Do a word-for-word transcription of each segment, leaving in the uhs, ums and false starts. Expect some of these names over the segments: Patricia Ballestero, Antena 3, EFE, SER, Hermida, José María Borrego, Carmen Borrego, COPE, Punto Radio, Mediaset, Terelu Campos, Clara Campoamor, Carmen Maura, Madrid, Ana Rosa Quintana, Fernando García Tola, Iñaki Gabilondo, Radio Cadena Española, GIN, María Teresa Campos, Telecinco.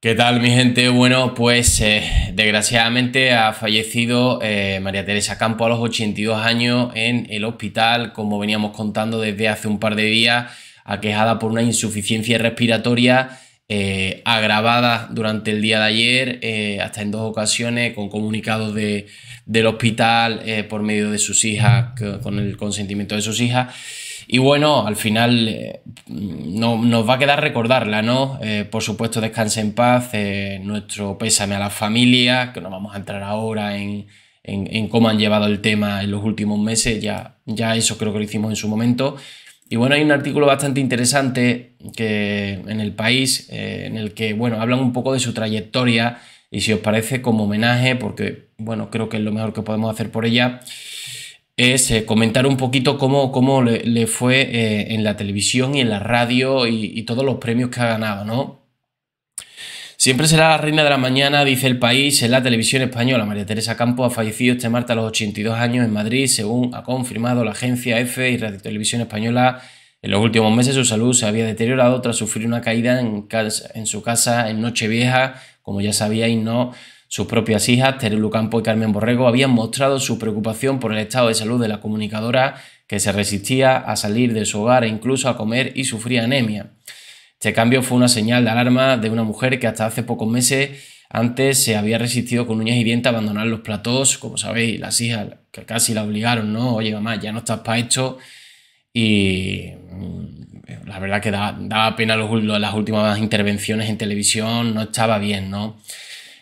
¿Qué tal, mi gente? Bueno, pues eh, desgraciadamente ha fallecido eh, María Teresa Campos a los ochenta y dos años en el hospital, como veníamos contando desde hace un par de días, aquejada por una insuficiencia respiratoria eh, agravada durante el día de ayer, eh, hasta en dos ocasiones, con comunicados de, del hospital eh, por medio de sus hijas, con el consentimiento de sus hijas. Y bueno, al final eh, no, nos va a quedar recordarla, ¿no? Eh, por supuesto, descanse en paz, eh, nuestro pésame a la familia, que no vamos a entrar ahora en, en, en cómo han llevado el tema en los últimos meses, ya, ya eso creo que lo hicimos en su momento. Y bueno, hay un artículo bastante interesante que, en El País, eh, en el que, bueno, hablan un poco de su trayectoria y, si os parece, como homenaje, porque, bueno, creo que es lo mejor que podemos hacer por ella, es eh, comentar un poquito cómo, cómo le, le fue eh, en la televisión y en la radio y, y todos los premios que ha ganado, ¿no? Siempre será la reina de la mañana, dice El País, en la televisión española. María Teresa Campos ha fallecido este martes a los ochenta y dos años en Madrid, según ha confirmado la agencia EFE y Radio Televisión Española. En los últimos meses su salud se había deteriorado tras sufrir una caída en, casa, en su casa en Nochevieja, como ya sabíais, ¿no? Sus propias hijas, Terelu Campos y Carmen Borrego, habían mostrado su preocupación por el estado de salud de la comunicadora, que se resistía a salir de su hogar e incluso a comer y sufría anemia. Este cambio fue una señal de alarma de una mujer que hasta hace pocos meses antes se había resistido con uñas y dientes a abandonar los platós. Como sabéis, las hijas que casi la obligaron, ¿no? Oye, mamá, ya no estás para esto. Y la verdad que daba, daba pena los, las últimas intervenciones en televisión, no estaba bien, ¿no?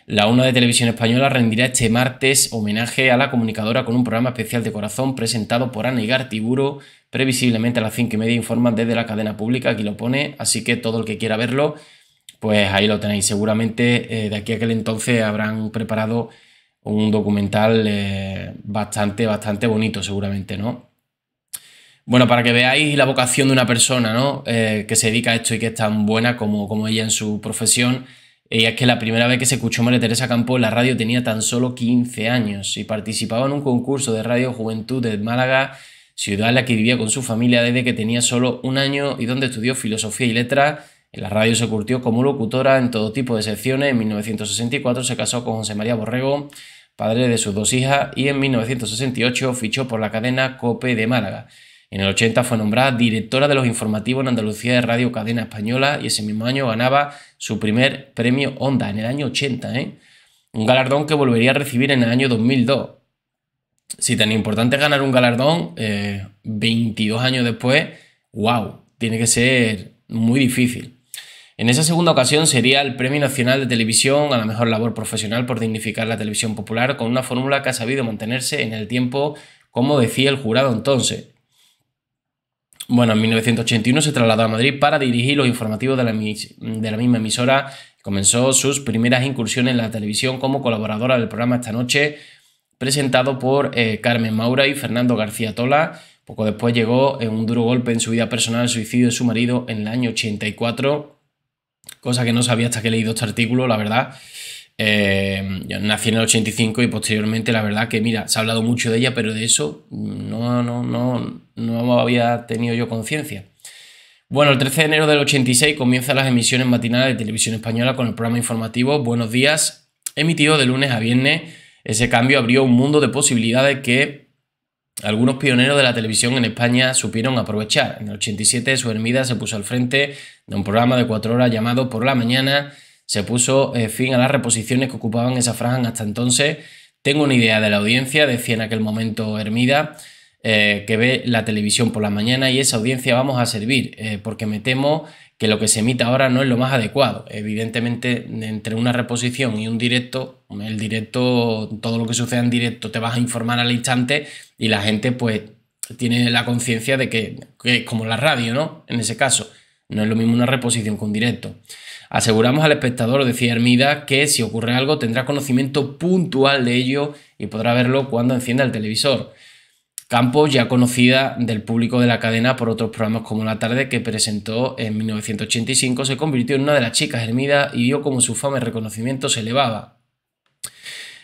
La una de Televisión Española rendirá este martes homenaje a la comunicadora con un programa especial de corazón presentado por Ana y Gartiguro, previsiblemente a las cinco y media, informan desde la cadena pública, aquí lo pone, así que todo el que quiera verlo, pues ahí lo tenéis. Seguramente eh, de aquí a aquel entonces habrán preparado un documental eh, bastante, bastante bonito, seguramente, ¿no? Bueno, para que veáis la vocación de una persona, ¿no? Eh, que se dedica a esto y que es tan buena como, como ella en su profesión. Y es que la primera vez que se escuchó María Teresa Campos en la radio tenía tan solo quince años y participaba en un concurso de radio Juventud de Málaga, ciudad en la que vivía con su familia desde que tenía solo un año y donde estudió filosofía y letras. En la radio se curtió como locutora en todo tipo de secciones. En mil novecientos sesenta y cuatro se casó con José María Borrego, padre de sus dos hijas, y en mil novecientos sesenta y ocho fichó por la cadena COPE de Málaga. En el ochenta fue nombrada directora de los informativos en Andalucía de Radio Cadena Española y ese mismo año ganaba su primer premio Onda, en el año ochenta, ¿eh? Un galardón que volvería a recibir en el año dos mil dos. Si tan importante es ganar un galardón, eh, veintidós años después, wow, tiene que ser muy difícil. En esa segunda ocasión sería el Premio Nacional de Televisión a la mejor labor profesional por dignificar la televisión popular, con una fórmula que ha sabido mantenerse en el tiempo, como decía el jurado entonces. Bueno, en mil novecientos ochenta y uno se trasladó a Madrid para dirigir los informativos de la, de la misma emisora. Comenzó sus primeras incursiones en la televisión como colaboradora del programa Esta Noche, presentado por eh, Carmen Maura y Fernando García Tola. Poco después llegó en un duro golpe en su vida personal el suicidio de su marido en el año ochenta y cuatro, cosa que no sabía hasta que he leído este artículo, la verdad. Eh, nací en el ochenta y cinco y posteriormente, la verdad que, mira, se ha hablado mucho de ella, pero de eso no, no, no, no había tenido yo conciencia. Bueno, el trece de enero del ochenta y seis comienzan las emisiones matinales de Televisión Española con el programa informativo Buenos Días, emitido de lunes a viernes. Ese cambio abrió un mundo de posibilidades que algunos pioneros de la televisión en España supieron aprovechar. En el ochenta y siete su Hermida se puso al frente de un programa de cuatro horas llamado Por la Mañana. Se puso eh, fin a las reposiciones que ocupaban esa franja hasta entonces. Tengo una idea de la audiencia, decía en aquel momento Hermida, eh, que ve la televisión por la mañana, y esa audiencia vamos a servir, eh, porque me temo que lo que se emite ahora no es lo más adecuado. Evidentemente, entre una reposición y un directo, el directo, todo lo que suceda en directo te vas a informar al instante y la gente pues tiene la conciencia de que, que es como la radio, ¿no? En ese caso, no es lo mismo una reposición que un directo. Aseguramos al espectador, decía Hermida, que si ocurre algo tendrá conocimiento puntual de ello y podrá verlo cuando encienda el televisor. Campos, ya conocida del público de la cadena por otros programas como La Tarde, que presentó en mil novecientos ochenta y cinco, se convirtió en una de las chicas Hermida y vio cómo su fama y reconocimiento se elevaba.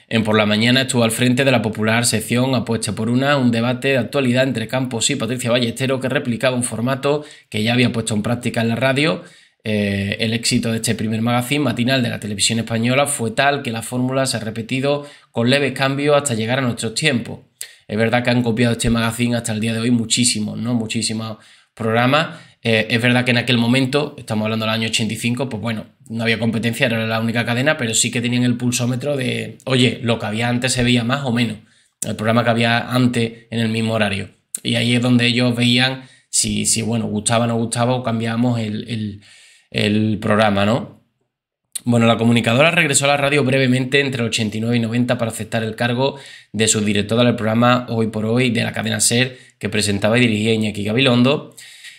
En Por la Mañana estuvo al frente de la popular sección Apuesta por una, un debate de actualidad entre Campos y Patricia Ballestero que replicaba un formato que ya había puesto en práctica en la radio. Eh, el éxito de este primer magazine matinal de la televisión española fue tal que la fórmula se ha repetido con leves cambios hasta llegar a nuestros tiempos. Es verdad que han copiado este magazine hasta el día de hoy muchísimos, ¿no? Muchísimos programas. Eh, es verdad que en aquel momento, estamos hablando del año ochenta y cinco, pues bueno, no había competencia, no era la única cadena, pero sí que tenían el pulsómetro de, oye, lo que había antes se veía más o menos, el programa que había antes en el mismo horario. Y ahí es donde ellos veían si, si bueno, gustaba o no gustaba o cambiábamos el, el, el programa, ¿no? Bueno, la comunicadora regresó a la radio brevemente entre el ochenta y nueve y noventa para aceptar el cargo de subdirectora del programa Hoy por Hoy de la cadena SER, que presentaba y dirigía Iñaki Gabilondo.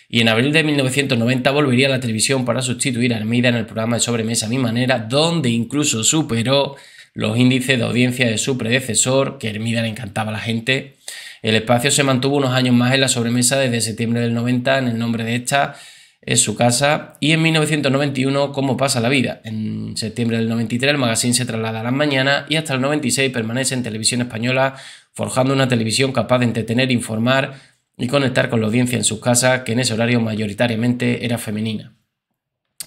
Y en abril de mil novecientos noventa volvería a la televisión para sustituir a Hermida en el programa de sobremesa A Mi Manera, donde incluso superó los índices de audiencia de su predecesor, que a Hermida le encantaba a la gente. El espacio se mantuvo unos años más en la sobremesa desde septiembre del noventa, en el nombre de esta es su casa. Y en mil novecientos noventa y uno, ¿Cómo pasa la vida? En septiembre del noventa y tres el magazine se traslada a las mañanas y hasta el noventa y seis permanece en Televisión Española, forjando una televisión capaz de entretener, informar y conectar con la audiencia en sus casas, que en ese horario mayoritariamente era femenina.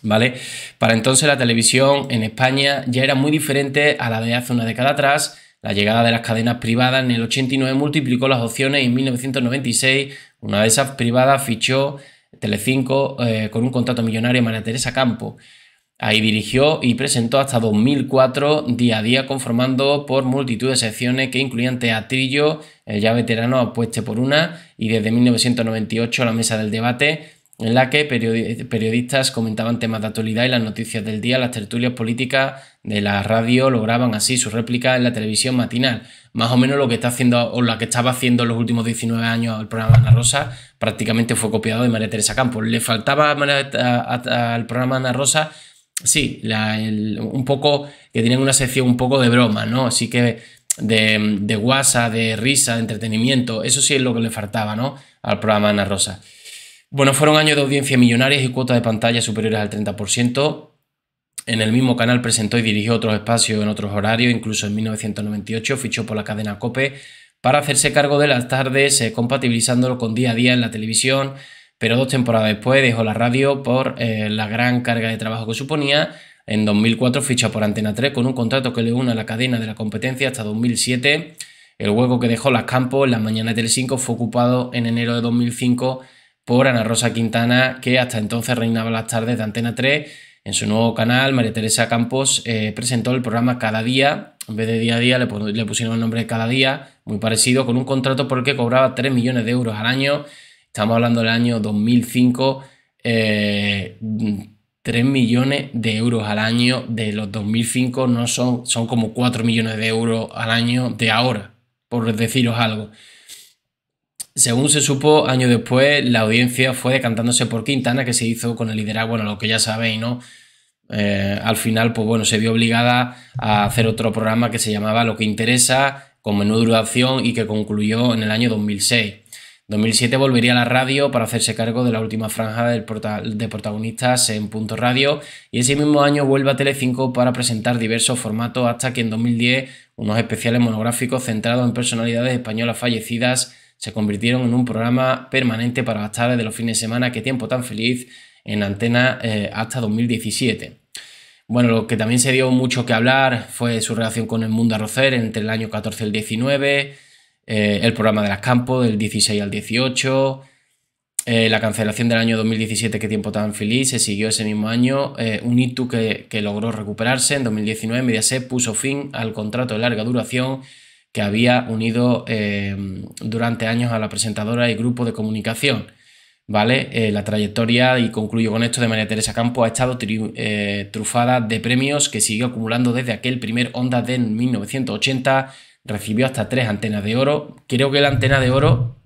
¿Vale? Para entonces la televisión en España ya era muy diferente a la de hace una década atrás. La llegada de las cadenas privadas en el ochenta y nueve multiplicó las opciones y en mil novecientos noventa y seis una de esas privadas fichó Telecinco eh, con un contrato millonario a María Teresa Campos. Ahí dirigió y presentó hasta dos mil cuatro Día a Día, conformando por multitud de secciones que incluían teatrillo, eh, ya veterano Apueste por una, y desde mil novecientos noventa y ocho La Mesa del Debate, en la que periodi periodistas comentaban temas de actualidad y las noticias del día. Las tertulias políticas de la radio lograban así su réplica en la televisión matinal. Más o menos lo que está haciendo, o la que estaba haciendo en los últimos diecinueve años el programa Ana Rosa, prácticamente fue copiado de María Teresa Campos. ¿Le faltaba al programa Ana Rosa? Sí, la, el, un poco que tienen una sección un poco de broma, ¿no? Así que de, de guasa, de risa, de entretenimiento, eso sí es lo que le faltaba, ¿no? Al programa Ana Rosa. Bueno, fueron años de audiencias millonarias y cuotas de pantalla superiores al treinta por ciento. En el mismo canal presentó y dirigió otros espacios en otros horarios. Incluso en mil novecientos noventa y ocho fichó por la cadena COPE para hacerse cargo de las tardes, eh, compatibilizándolo con Día a Día en la televisión. Pero dos temporadas después dejó la radio por eh, la gran carga de trabajo que suponía. En dos mil cuatro ficha por Antena tres con un contrato que le une a la cadena de la competencia hasta dos mil siete. El hueco que dejó las Campos en las mañanas de Telecinco fue ocupado en enero de dos mil cinco por Ana Rosa Quintana, que hasta entonces reinaba las tardes de Antena tres. En su nuevo canal, María Teresa Campos eh, presentó el programa Cada Día. En vez de Día a Día le, le pusieron el nombre de Cada Día, muy parecido, con un contrato por el que cobraba tres millones de euros al año. Estamos hablando del año dos mil cinco, eh, tres millones de euros al año de los dos mil cinco, no son, son como cuatro millones de euros al año de ahora, por deciros algo. Según se supo, años después, la audiencia fue decantándose por Quintana, que se hizo con el liderazgo, bueno, lo que ya sabéis, ¿no? Eh, al final, pues bueno, se vio obligada a hacer otro programa que se llamaba Lo que Interesa, con menor duración y que concluyó en el año dos mil seis. dos mil siete volvería a la radio para hacerse cargo de la última franja de protagonistas en Punto Radio, y ese mismo año vuelve a Telecinco para presentar diversos formatos hasta que en dos mil diez unos especiales monográficos centrados en personalidades españolas fallecidas se convirtieron en un programa permanente para las tardes de los fines de semana. Qué tiempo tan feliz en Antena eh, hasta dos mil diecisiete. Bueno, lo que también se dio mucho que hablar fue su relación con el mundo arrocer entre el año catorce y el diecinueve, Eh, el programa de las Campos del dieciséis al dieciocho, eh, la cancelación del año dos mil diecisiete, Qué tiempo tan feliz, se siguió ese mismo año, eh, un hito que, que logró recuperarse. En dos mil diecinueve Mediaset puso fin al contrato de larga duración que había unido eh, durante años a la presentadora y grupo de comunicación. ¿Vale? Eh, la trayectoria, y concluyo con esto, de María Teresa Campos ha estado tri, eh, trufada de premios que siguió acumulando desde aquel primer Onda de mil novecientos ochenta. Recibió hasta tres antenas de oro. Creo que la antena de oro,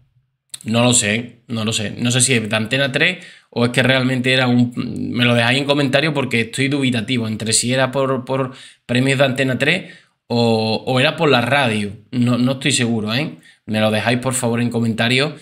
no lo sé, no lo sé. No sé si es de Antena tres o es que realmente era un... Me lo dejáis en comentario porque estoy dubitativo entre si era por, por premios de Antena tres o, o era por la radio. No, no estoy seguro, ¿eh? Me lo dejáis por favor en comentario,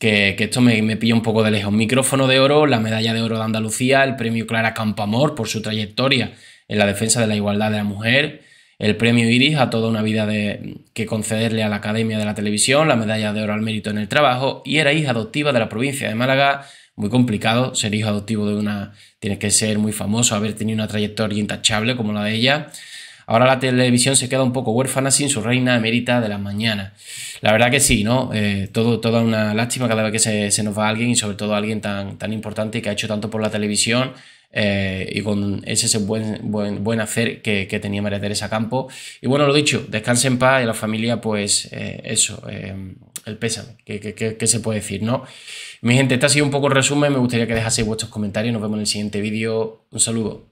que, que esto me, me pilla un poco de lejos. Micrófono de oro, la medalla de oro de Andalucía, el premio Clara Campoamor por su trayectoria en la defensa de la igualdad de la mujer, el premio Iris a toda una vida de, que concederle a la Academia de la Televisión, la medalla de oro al mérito en el trabajo, y era hija adoptiva de la provincia de Málaga, muy complicado ser hijo adoptivo de una... Tienes que ser muy famoso, haber tenido una trayectoria intachable como la de ella. Ahora la televisión se queda un poco huérfana sin su reina emérita de las mañanas. La verdad que sí, ¿no? Eh, todo, toda una lástima cada vez que se, se nos va alguien, y sobre todo alguien tan, tan importante que ha hecho tanto por la televisión, eh, y con ese, ese buen, buen, buen hacer que, que tenía María Teresa Campos. Y bueno, lo dicho, descanse en paz, y a la familia, pues eh, eso, eh, el pésame, que, que, que, que se puede decir, ¿no? Mi gente, este ha sido un poco el resumen, me gustaría que dejaseis vuestros comentarios, nos vemos en el siguiente vídeo, un saludo.